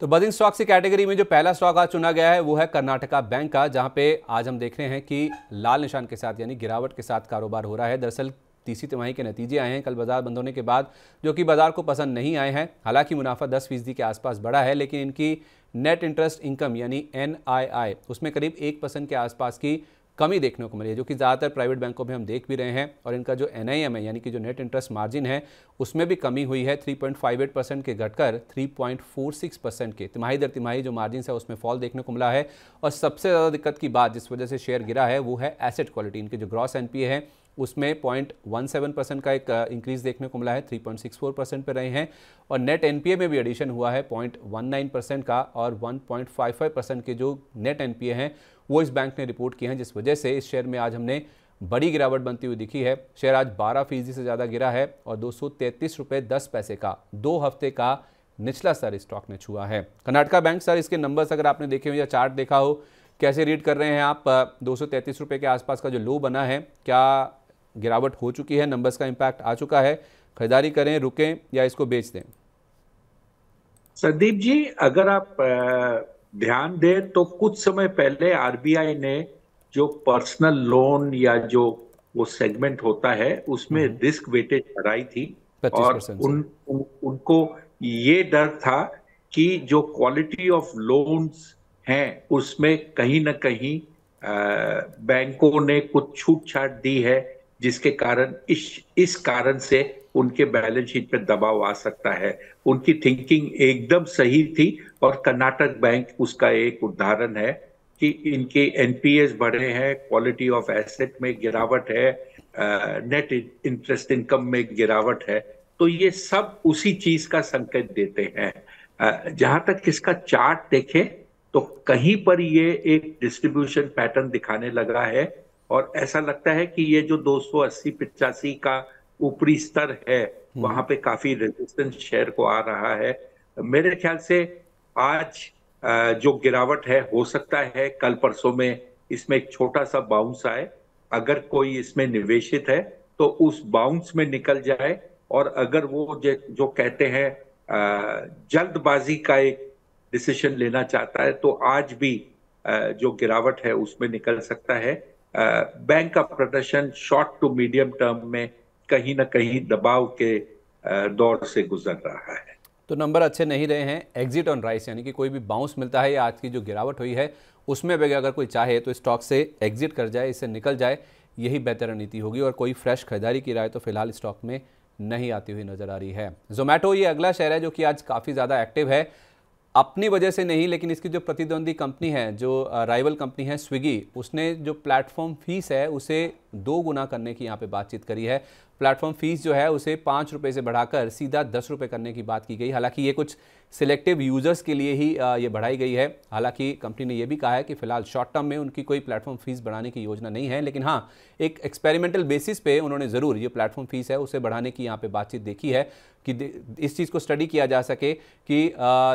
तो buzzing stocks की category में जो पहला स्टॉक आज चुना गया है वो है कर्नाटका बैंक का, जहां पे आज हम देख रहे हैं कि लाल निशान के साथ यानी गिरावट के साथ कारोबार हो रहा है। दरअसल तीसरी तिमाही के नतीजे आए हैं कल बाजार बंद होने के बाद, जो कि बाजार को पसंद नहीं आए हैं। हालांकि मुनाफा 10% के आसपास बढ़ा है, लेकिन इनकी नेट इंटरेस्ट इनकम यानी NII उसमें करीब 1% के आसपास की कमी देखने को मिली है, जो कि ज़्यादातर प्राइवेट बैंकों में हम देख भी रहे हैं। और इनका जो NIM है यानी कि जो नेट इंटरेस्ट मार्जिन है उसमें भी कमी हुई है, 3.58% के घटकर 3.46% के। तिमाही दर तिमाही जो मार्जिन है उसमें फॉल देखने को मिला है। और सबसे ज़्यादा दिक्कत की बात जिस वजह से शेयर गिरा है वो है एसेट क्वालिटी। इनके जो ग्रॉस NPA है उसमें 0.17% का एक इंक्रीज़ देखने को मिला है, 3.64% पर रहे हैं। और नेट NPA में भी एडिशन हुआ है 0.19% का, और 1.55% के जो नेट NPA हैं वो इस बैंक ने रिपोर्ट किए हैं, जिस वजह से इस शेयर में आज हमने बड़ी गिरावट बनती हुई दिखी है। शेयर आज 12% से ज़्यादा गिरा है और 233.10 रुपये का 2 हफ्ते का निचला स्तर स्टॉक ने छुआ है। कर्नाटका बैंक सर, इसके नंबर्स अगर आपने देखे हो या चार्ट देखा हो, कैसे रीड कर रहे हैं आप? 233 रुपये के आसपास का जो लो बना है, क्या गिरावट हो चुकी है? नंबर्स का इम्पैक्ट आ चुका है? खरीदारी करें, रुकें या इसको बेच दें? संदीप जी, अगर आप ध्यान दें तो कुछ समय पहले RBI ने जो पर्सनल लोन या जो वो सेगमेंट होता है उसमें रिस्क वेटेज बढ़ाई थी, और उनको ये डर था कि जो क्वालिटी ऑफ लोन्स हैं उसमें कहीं ना कहीं बैंकों ने कुछ छूट छाट दी है, जिसके कारण इस कारण से उनके बैलेंस शीट पे दबाव आ सकता है। उनकी थिंकिंग एकदम सही थी और कर्नाटक बैंक उसका एक उदाहरण है कि इनके NPAs बढ़े हैं, क्वालिटी ऑफ एसेट में गिरावट है, नेट इंटरेस्ट इनकम में गिरावट है, तो ये सब उसी चीज का संकेत देते हैं। जहां तक इसका चार्ट देखें तो कहीं पर ये एक डिस्ट्रीब्यूशन पैटर्न दिखाने लगा है, और ऐसा लगता है कि ये जो 280-85 का ऊपरी स्तर है वहां पे काफी रेजिस्टेंस शेयर को आ रहा है। मेरे ख्याल से आज जो गिरावट है हो सकता है कल परसों में इसमें एक छोटा सा बाउंस आए, अगर कोई इसमें निवेशित है तो उस बाउंस में निकल जाए, और अगर वो जो कहते हैं जल्दबाजी का एक डिसीजन लेना चाहता है तो आज भी जो गिरावट है उसमें निकल सकता है। बैंक का प्रदर्शन शॉर्ट टू मीडियम टर्म में कहीं ना कहीं दबाव के दौर से गुजर रहा है, तो नंबर अच्छे नहीं रहे हैं। एग्जिट ऑन राइस यानी कि कोई भी बाउंस मिलता है या आज की जो गिरावट हुई है उसमें भी अगर कोई चाहे तो स्टॉक से एग्जिट कर जाए, इससे निकल जाए, यही बेहतर रणनीति होगी। और कोई फ्रेश खरीदारी की राय तो फिलहाल स्टॉक में नहीं आती हुई नजर आ रही है। Zomato ये अगला शेयर है जो कि आज काफ़ी ज़्यादा एक्टिव है, अपनी वजह से नहीं, लेकिन इसकी जो प्रतिद्वंदी कंपनी है, जो राइवल कंपनी है स्विगी, उसने जो प्लेटफॉर्म फीस है उसे 2 गुना करने की यहाँ पे बातचीत करी है। प्लेटफॉर्म फीस जो है उसे 5 रुपये से बढ़ाकर सीधा 10 रुपये करने की बात की गई। हालांकि ये कुछ सिलेक्टिव यूज़र्स के लिए ही ये बढ़ाई गई है। हालांकि कंपनी ने यह भी कहा है कि फ़िलहाल शॉर्ट टर्म में उनकी कोई प्लेटफॉर्म फीस बढ़ाने की योजना नहीं है, लेकिन हाँ, एक एक्सपेरिमेंटल बेसिस पे उन्होंने ज़रूर ये प्लेटफॉर्म फीस है उसे बढ़ाने की यहाँ पे बातचीत देखी है कि इस चीज़ को स्टडी किया जा सके कि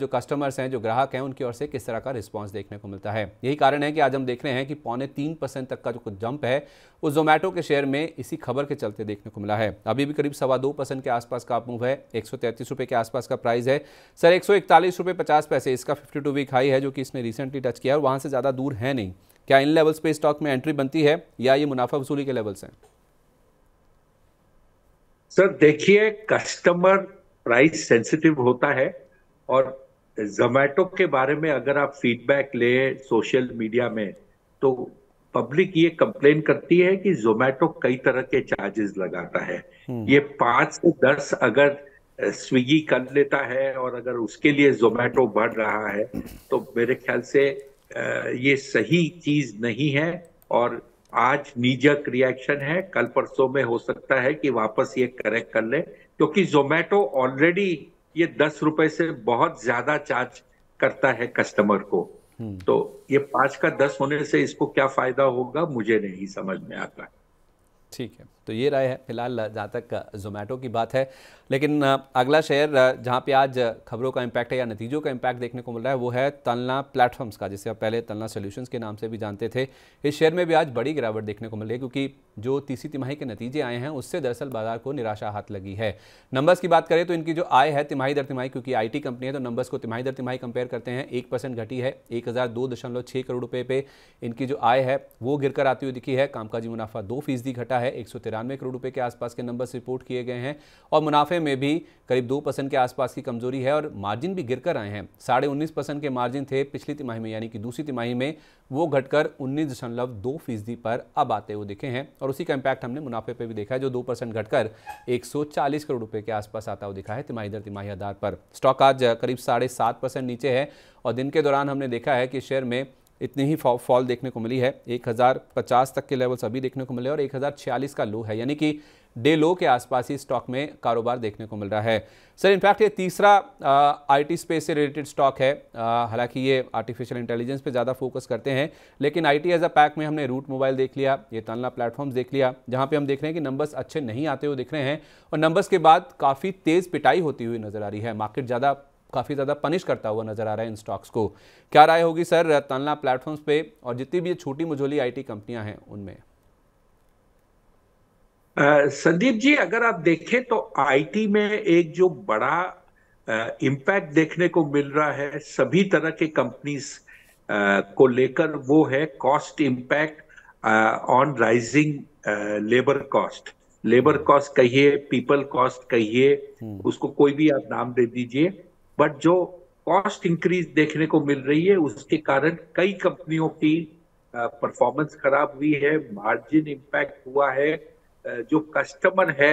जो कस्टमर्स हैं, जो ग्राहक हैं, उनकी ओर से किस तरह का रिस्पॉन्स देखने को मिलता है। यही कारण है कि आज हम देख रहे हैं कि 0.75% तक का जो कुछ जंप है वो Zomato के शेयर में इसी खबर के चलते देखने को मिला है। अभी भी करीब 2.25% के आसपास का मूव है, 133 रुपये के आसपास का प्राइस है सर, 141.50 रुपये इसका 52 वीक हाई है जो कि इसने रिसेंटली टच किया, और वहाँ से ज़्यादा दूर है नहीं। क्या इन लेवल्स पे स्टॉक में एंट्री बनती है या ये मुनाफा वसूली के लेवल्स हैं? सर देखिए, कस्टमर प्राइस सेंसिटिव होता है, और Zomato के बारे में अगर आप फीडबैक लें सोशल मीडिया में तो पब्लिक ये कंप्लेन करती है कि Zomato कई तरह के चार्जेस लगाता है। ये 5 से 10 अगर स्विगी कर लेता है और अगर उसके लिए Zomato बढ़ रहा है तो मेरे ख्याल से ये सही चीज नहीं है, और आज नीजक रिएक्शन है, कल परसों में हो सकता है कि वापस ये करेक्ट कर ले, क्योंकि Zomato ऑलरेडी ये 10 रुपए से बहुत ज्यादा चार्ज करता है कस्टमर को, तो ये 5 का 10 होने से इसको क्या फायदा होगा मुझे नहीं समझ में आता। ठीक है। तो ये राय है फिलहाल जहाँ तक जोमेटो की बात है। लेकिन अगला शेयर जहाँ पे आज खबरों का इम्पैक्ट है या नतीजों का इम्पैक्ट देखने को मिल रहा है वो है तलना प्लेटफॉर्म्स का, जिसे आप पहले तलना सॉल्यूशंस के नाम से भी जानते थे। इस शेयर में भी आज बड़ी गिरावट देखने को मिल रही है क्योंकि जो तीसरी तिमाही के नतीजे आए हैं उससे दरअसल बाजार को निराशा हाथ लगी है। नंबर्स की बात करें तो इनकी जो आय है तिमाही दर तिमाही, क्योंकि आई टी कंपनी है तो नंबर्स को तिमाही दर तिमाही कंपेयर करते हैं, 1% घटी है 1002.6 करोड़ रुपये पे इनकी जो आय है वो गिरकर आती हुई दिखी है। कामकाजी मुनाफा 2% घटा है, 193 करोड़ रुपए के आसपास के नंबर्स रिपोर्ट किए गए हैं और मुनाफे में भी करीब 2% के आसपास की कमजोरी है और मार्जिन भी गिरकर आए हैं। 19.5% के मार्जिन थे पिछली तिमाही में यानी कि दूसरी तिमाही में, वो घटकर 19.2% पर अब आते हुए दिखे हैं और उसी का इम्पैक्ट हमने मुनाफे पे भी देखा है जो 2% घटकर 140 करोड़ रुपए के आसपास आता हुआ दिखा है तिमाही दर तिमाही आधार पर। स्टॉक आज करीब 7.5% नीचे है और दिन के दौरान हमने देखा है कि शेयर में इतनी ही फॉल देखने को मिली है। 1050 तक के लेवल्स अभी देखने को मिले और 1046 का लो है यानी कि डे लो के आसपास ही स्टॉक में कारोबार देखने को मिल रहा है। सर इनफैक्ट ये तीसरा आईटी स्पेस से रिलेटेड स्टॉक है, हालांकि ये आर्टिफिशियल इंटेलिजेंस पे ज़्यादा फोकस करते हैं, लेकिन आईटी एज अ पैक में हमने रूट मोबाइल देख लिया, ये तानला प्लेटफॉर्म्स देख लिया, जहाँ पे हम देख रहे हैं कि नंबर्स अच्छे नहीं आते हुए दिख रहे हैं और नंबर्स के बाद काफ़ी तेज़ पिटाई होती हुई नज़र आ रही है। मार्केट काफ़ी ज़्यादा पनिश करता हुआ नज़र आ रहा है इन स्टॉक्स को। क्या राय होगी सर तानला प्लेटफॉर्म्स पे और जितनी भी छोटी मझोली आईटी कंपनियां हैं उनमें? संदीप जी अगर आप देखें तो आईटी में एक जो बड़ा इम्पैक्ट देखने को मिल रहा है सभी तरह के कंपनीज को लेकर वो है cost impact on rising labour cost. Labour cost कहिए, पीपल कॉस्ट कहिए, उसको कोई भी आप नाम दे दीजिए, बट जो कॉस्ट इंक्रीज देखने को मिल रही है उसके कारण कई कंपनियों की परफॉर्मेंस खराब हुई है, मार्जिन इम्पैक्ट हुआ है। जो कस्टमर है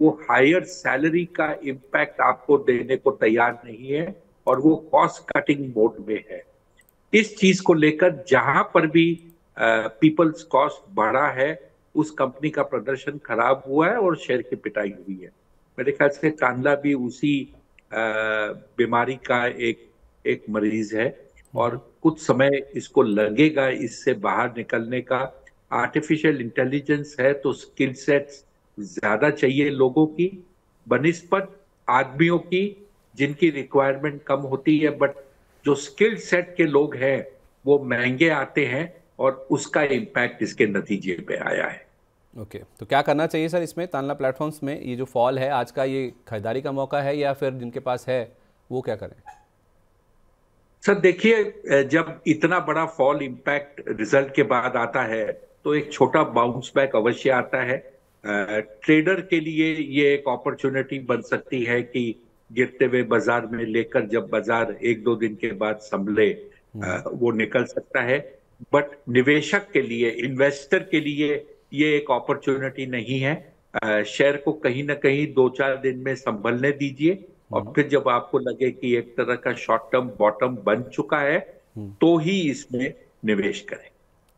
वो हायर सैलरी का इम्पैक्ट आपको देने को तैयार नहीं है और वो कॉस्ट कटिंग मोड में है। इस चीज को लेकर जहां पर भी पीपल्स कॉस्ट बढ़ा है उस कंपनी का प्रदर्शन खराब हुआ है और शेयर की पिटाई हुई है। मेरे ख्याल से तानला भी उसी बीमारी का एक मरीज है और कुछ समय इसको लगेगा इससे बाहर निकलने का। आर्टिफिशियल इंटेलिजेंस है तो स्किल सेट्स ज्यादा चाहिए लोगों की बनिस्पत आदमियों की जिनकी रिक्वायरमेंट कम होती है, बट जो स्किल सेट के लोग हैं वो महंगे आते हैं और उसका इम्पैक्ट इसके नतीजे पे आया है। ओके, तो क्या करना चाहिए सर इसमें तानला प्लेटफॉर्म्स में? ये जो फॉल है आज का, ये खरीदारी का मौका है या फिर जिनके पास है वो क्या करें? सर देखिए जब इतना बड़ा फॉल इम्पैक्ट रिजल्ट के बाद आता है तो एक छोटा बाउंस बैक अवश्य आता है। ट्रेडर के लिए ये एक अपॉर्चुनिटी बन सकती है कि गिरते हुए बाजार में लेकर जब बाजार 1-2 दिन के बाद संभले वो निकल सकता है, बट निवेशक के लिए, इन्वेस्टर के लिए ये एक अपॉर्चुनिटी नहीं है। शेयर को कहीं ना कहीं 2-4 दिन में संभलने दीजिए और फिर जब आपको लगे कि एक तरह का शॉर्ट टर्म बॉटम बन चुका है तो ही इसमें निवेश करें।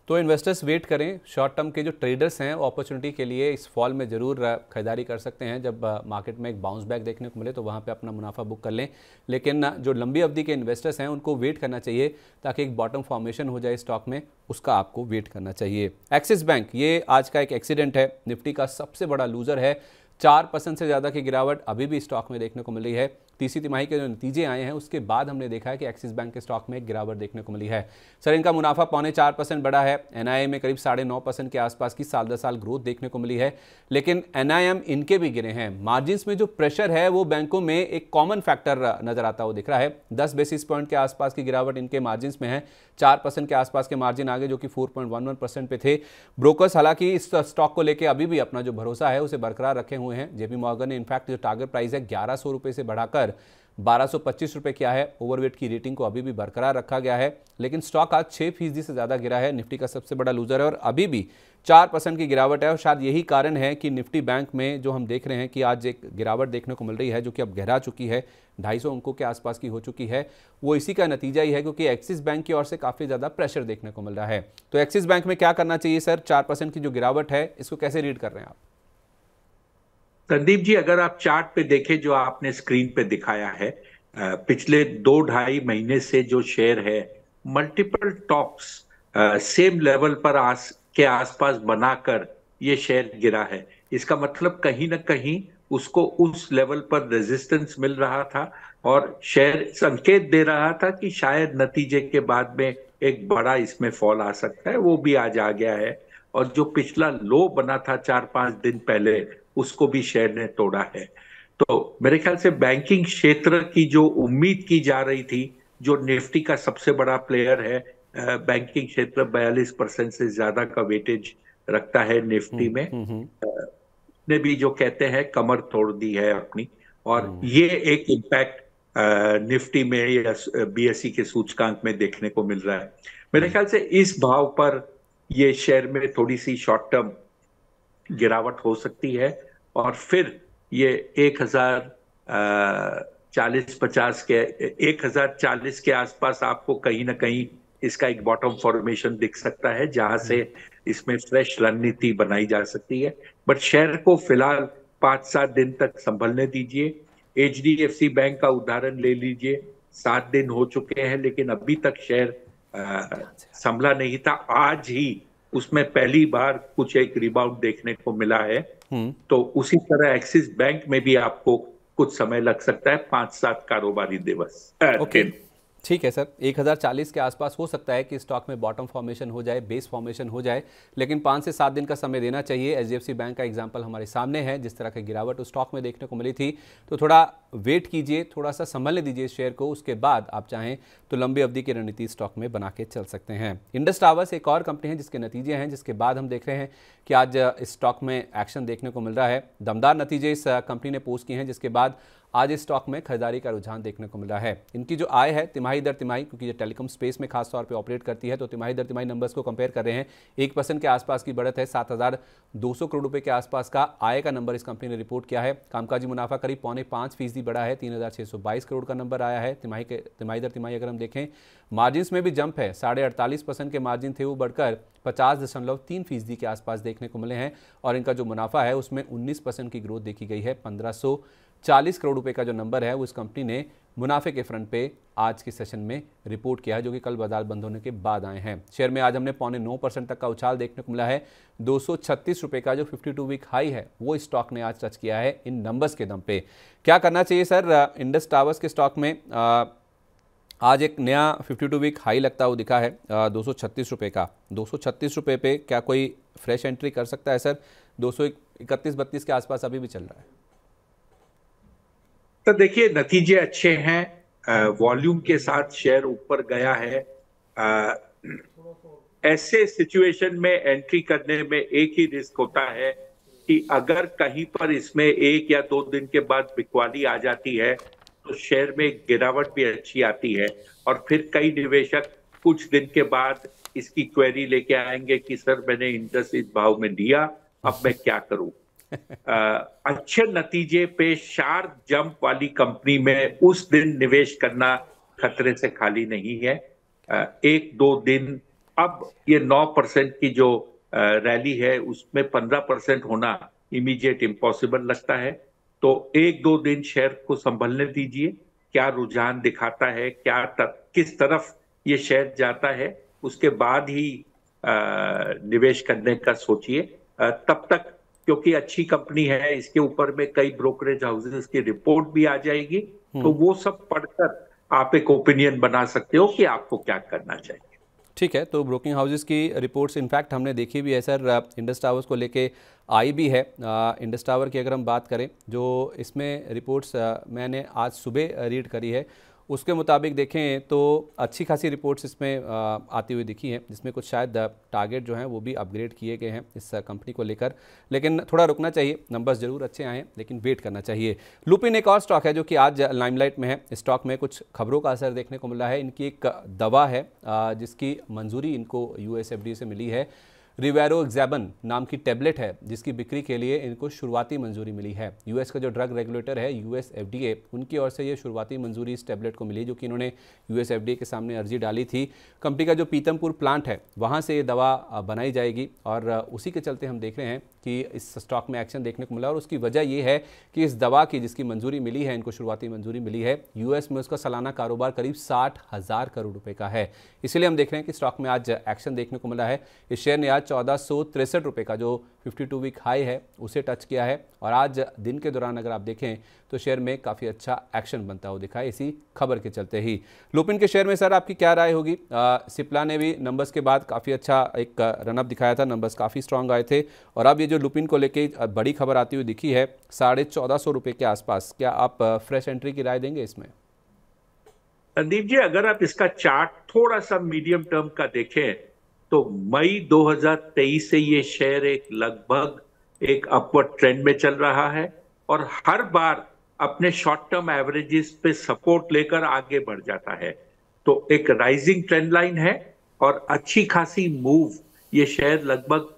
तो इन्वेस्टर्स वेट करें, शॉर्ट टर्म के जो ट्रेडर्स हैं अपॉर्चुनिटी के लिए इस फॉल में ज़रूर खरीदारी कर सकते हैं। जब मार्केट में एक बाउंस बैक देखने को मिले तो वहाँ पे अपना मुनाफा बुक कर लें, लेकिन जो लंबी अवधि के इन्वेस्टर्स हैं उनको वेट करना चाहिए ताकि एक बॉटम फॉर्मेशन हो जाए स्टॉक में, उसका आपको वेट करना चाहिए। एक्सिस बैंक, ये आज का एक एक्सीडेंट है, निफ्टी का सबसे बड़ा लूज़र है। 4% से ज़्यादा की गिरावट अभी भी स्टॉक में देखने को मिल रही है। तीसरी तिमाही के जो नतीजे आए हैं उसके बाद हमने देखा है कि एक्सिस बैंक के स्टॉक में एक गिरावट देखने को मिली है। सर इनका मुनाफा 4.5% बढ़ा है, एनआईए में करीब 9.5% के आसपास की साल दर साल ग्रोथ देखने को मिली है, लेकिन एनआईएम इनके भी गिरे हैं। मार्जिन्स में जो प्रेशर है वो बैंकों में एक कॉमन फैक्टर नजर आता हुआ दिख रहा है। 10 बेसिस पॉइंट के आसपास की गिरावट इनके मार्जिन्स में है, 4% के आसपास के मार्जिन आगे जो कि 4.11% पे थे। ब्रोकर्स हालांकि इस स्टॉक को लेकर अभी भी अपना जो भरोसा है उसे बरकरार रखे हुए हैं। जेपी मॉर्गन ने इनफैक्ट जो टारगेट प्राइस है 1100 रुपये से बढ़ाकर 1225 रुपए किया है। ओवरवेट की रेटिंग को अभी भी बरकरार रखा गया है, लेकिन स्टॉक आज 6% से ज़्यादा गिरा है। निफ्टी का सबसे बड़ा लूजर है और अभी भी 4% की गिरावट है और शायद यही कारण है कि निफ्टी बैंक में जो हम देख रहे हैं कि आज एक गिरावट देखने को मिल रही है जो कि अब गहरा चुकी है, 250 अंकों के आसपास की हो चुकी है। वो इसी का नतीजा ही है क्योंकि एक्सिस बैंक की ओर से काफ़ी ज़्यादा प्रेशर देखने को मिल रहा है। तो एक्सिस बैंक में क्या करना चाहिए सर? 4% की जो गिरावट है इसको कैसे रीड कर रहे हैं आप? संदीप जी अगर आप चार्ट पे देखें जो आपने स्क्रीन पे दिखाया है, पिछले 2-2.5 महीने से जो शेयर है मल्टीपल टॉप्स सेम लेवल पर के आसपास बनाकर ये शेयर गिरा है। इसका मतलब कहीं ना कहीं उसको उस लेवल पर रेजिस्टेंस मिल रहा था और शेयर संकेत दे रहा था कि शायद नतीजे के बाद में एक बड़ा इसमें फॉल आ सकता है, वो भी आज आ गया है। और जो पिछला लो बना था 4-5 दिन पहले, उसको भी शेयर ने तोड़ा है। तो मेरे ख्याल से बैंकिंग क्षेत्र की जो उम्मीद की जा रही थी, जो निफ्टी का सबसे बड़ा प्लेयर है, बैंकिंग क्षेत्र 42% से ज्यादा का वेटेज रखता है निफ्टी में, ने भी जो कहते हैं कमर तोड़ दी है अपनी। और ये एक इम्पैक्ट निफ्टी में या बीएसई के सूचकांक में देखने को मिल रहा है। मेरे ख्याल से इस भाव पर ये शेयर में थोड़ी सी शॉर्ट टर्म गिरावट हो सकती है और फिर ये 1040 के आसपास आपको कहीं ना कहीं इसका एक बॉटम फॉर्मेशन दिख सकता है, जहां से इसमें फ्रेश रणनीति बनाई जा सकती है। बट शेयर को फिलहाल 5-7 दिन तक संभलने दीजिए। एचडीएफसी बैंक का उदाहरण ले लीजिए, 7 दिन हो चुके हैं लेकिन अभी तक शेयर संभला नहीं था। आज ही उसमें पहली बार कुछ एक रिबाउंड देखने को मिला है। तो उसी तरह एक्सिस बैंक में भी आपको कुछ समय लग सकता है, 5-7 कारोबारी दिवस। ओके, ठीक है सर, 1040 के आसपास हो सकता है कि स्टॉक में बॉटम फॉर्मेशन हो जाए, बेस फॉर्मेशन हो जाए, लेकिन 5 से 7 दिन का समय देना चाहिए। एचडीएफसी बैंक का एग्जांपल हमारे सामने है, जिस तरह की गिरावट उस स्टॉक में देखने को मिली थी। तो थोड़ा वेट कीजिए, थोड़ा सा संभलने दीजिए शेयर को, उसके बाद आप चाहें तो लंबी अवधि की रणनीति स्टॉक में बना के चल सकते हैं। इंडस टावर्स एक और कंपनी है जिसके नतीजे हैं, जिसके बाद हम देख रहे हैं कि आज इस स्टॉक में एक्शन देखने को मिल रहा है। दमदार नतीजे इस कंपनी ने पोस्ट किए हैं, जिसके बाद आज इस स्टॉक में खरीदारी का रुझान देखने को मिल रहा है। इनकी जो आय है तिमाही दर तिमाही, क्योंकि ये टेलीकॉम स्पेस में खास तौर पे ऑपरेट करती है, तो तिमाही दर तिमाही नंबर्स को कंपेयर कर रहे हैं, 1% के आसपास की बढ़त है। 7,200 करोड़ रुपए के आसपास का आय का नंबर इस कंपनी ने रिपोर्ट किया है। कामकाजी मुनाफा करीब 0.5% बढ़ा है, 3,622 करोड़ का नंबर आया है। तिमाही दर तिमाही अगर हम देखें, मार्जिन्स में भी जंप है। 48.5% के मार्जिन थे, वो बढ़कर 50.3% के आसपास देखने को मिले हैं। और इनका जो मुनाफा है उसमें 19% की ग्रोथ देखी गई है। 1540 करोड़ रुपए का जो नंबर है वो इस कंपनी ने मुनाफे के फ्रंट पे आज के सेशन में रिपोर्ट किया है, जो कि कल बाजार बंद होने के बाद आए हैं। शेयर में आज हमने 9.25% तक का उछाल देखने को मिला है। 236 रुपए का जो 52 वीक हाई है वो स्टॉक ने आज टच किया है। इन नंबर्स के दम पे क्या करना चाहिए सर? इंडस टावर्स के स्टॉक में आज एक नया 52 वीक हाई लगता हुआ दिखा है, 236 रुपये का। 236 रुपये पे क्या कोई फ्रेश एंट्री कर सकता है सर? 231-32 के आसपास अभी भी चल रहा है। तो देखिए, नतीजे अच्छे हैं, वॉल्यूम के साथ शेयर ऊपर गया है। ऐसे सिचुएशन में एंट्री करने में एक ही रिस्क होता है कि अगर कहीं पर इसमें 1 या 2 दिन के बाद बिकवाली आ जाती है तो शेयर में गिरावट भी अच्छी आती है और फिर कई निवेशक कुछ दिन के बाद इसकी क्वेरी लेके आएंगे कि सर मैंने इंटरेस्ट इस भाव में लिया, अब मैं क्या करूं। अच्छे नतीजे पे शार्प जंप वाली कंपनी में उस दिन निवेश करना खतरे से खाली नहीं है। 1-2 दिन, अब ये 9% की जो रैली है उसमें 15% होना इमीडिएट इम्पॉसिबल लगता है। तो 1-2 दिन शेयर को संभलने दीजिए, क्या रुझान दिखाता है, क्या किस तरफ ये शेयर जाता है, उसके बाद ही निवेश करने का सोचिए। तब तक, क्योंकि अच्छी कंपनी है, इसके ऊपर में कई ब्रोकरेज हाउसेस की रिपोर्ट भी आ जाएगी, तो वो सब पढ़कर आप एक ओपिनियन बना सकते हो कि आपको क्या करना चाहिए। ठीक है, तो ब्रोकिंग हाउसेस की रिपोर्ट्स इनफैक्ट हमने देखी भी है सर, इंडस टावर्स को लेके आई भी है। इंडस टावर की अगर हम बात करें, जो इसमें रिपोर्ट्स मैंने आज सुबह रीड करी है, उसके मुताबिक देखें तो अच्छी खासी रिपोर्ट्स इसमें आती हुई दिखी हैं, जिसमें कुछ शायद टारगेट जो हैं वो भी अपग्रेड किए गए हैं इस कंपनी को लेकर। लेकिन थोड़ा रुकना चाहिए, नंबर्स ज़रूर अच्छे आए हैं लेकिन वेट करना चाहिए। लुपिन एक और स्टॉक है जो कि आज लाइमलाइट में है। स्टॉक में कुछ खबरों का असर देखने को मिला है। इनकी एक दवा है जिसकी मंजूरी इनको यूएसएफडीए से मिली है। रिवेरो एग्जैबन नाम की टैबलेट है जिसकी बिक्री के लिए इनको शुरुआती मंजूरी मिली है। यूएस का जो ड्रग रेगुलेटर है यूएस FDA, उनकी ओर से ये शुरुआती मंजूरी इस टैबलेट को मिली, जो कि इन्होंने यूएस FDA के सामने अर्जी डाली थी। कंपनी का जो पीतमपुर प्लांट है वहाँ से ये दवा बनाई जाएगी और उसी के चलते हम देख रहे हैं कि इस स्टॉक में एक्शन देखने को मिला। और उसकी वजह यह है कि इस दवा की जिसकी मंजूरी मिली है, इनको शुरुआती मंजूरी मिली है, यूएस में उसका सालाना कारोबार करीब 60,000 करोड़ रुपए का है। इसीलिए हम देख रहे हैं कि स्टॉक में आज एक्शन देखने को मिला है। इस शेयर ने आज 1463 रुपये का जो 52 वीक हाई है उसे टच किया है। और आज दिन के दौरान अगर आप देखें तो शेयर में काफ़ी अच्छा एक्शन बनता हुआ दिखा है, इसी खबर के चलते ही। लुपिन के शेयर में सर आपकी क्या राय होगी? सिप्ला ने भी नंबर्स के बाद काफ़ी अच्छा एक रनअप दिखाया था, नंबर्स काफ़ी स्ट्रांग आए थे, और अब ये जो लुपिन को लेके बड़ी खबर आती हुई दिखी है 1450 रुपये के आसपास, क्या आप फ्रेश एंट्री की राय देंगे इसमें? संदीप जी, अगर आप इसका चार्ट थोड़ा सा मीडियम टर्म का देखें तो मई 2023 से ये शेयर एक लगभग एक अपवर्ड ट्रेंड में चल रहा है और हर बार अपने शॉर्ट टर्म एवरेजेस पे सपोर्ट लेकर आगे बढ़ जाता है। तो एक राइजिंग ट्रेंड लाइन है और अच्छी खासी मूव ये शेयर लगभग,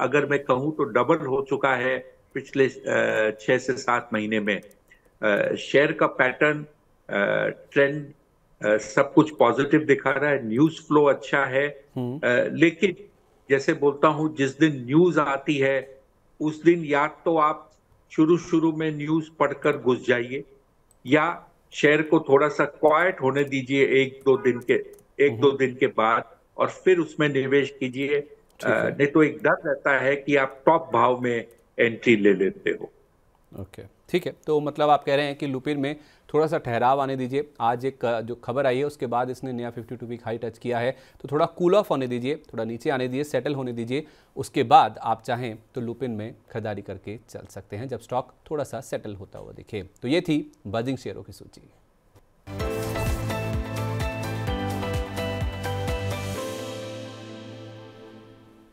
अगर मैं कहूँ तो डबल हो चुका है पिछले 6 से 7 महीने में। शेयर का पैटर्न, ट्रेंड, सब कुछ पॉजिटिव दिखा रहा है, न्यूज फ्लो अच्छा है। लेकिन जैसे बोलता हूँ, जिस दिन न्यूज आती है उस दिन या तो आप शुरू में न्यूज पढ़कर घुस जाइए या शेयर को थोड़ा सा क्वाइट होने दीजिए एक दो दिन के बाद और फिर उसमें निवेश कीजिए। नहीं तो एक डर रहता है कि आप टॉप भाव में एंट्री ले लेते हो। ओके, ठीक है। तो मतलब आप कह रहे हैं कि लुपिन में थोड़ा सा ठहराव आने दीजिए। आज एक जो खबर आई है उसके बाद इसने नया 52 वीक हाई टच किया है, तो थोड़ा कूल ऑफ होने दीजिए, थोड़ा नीचे आने दीजिए, सेटल होने दीजिए। उसके बाद आप चाहें तो लुपिन में खरीदारी करके चल सकते हैं जब स्टॉक थोड़ा सा सेटल होता हुआ दिखे। तो ये थी बजिंग शेयरों की सूची।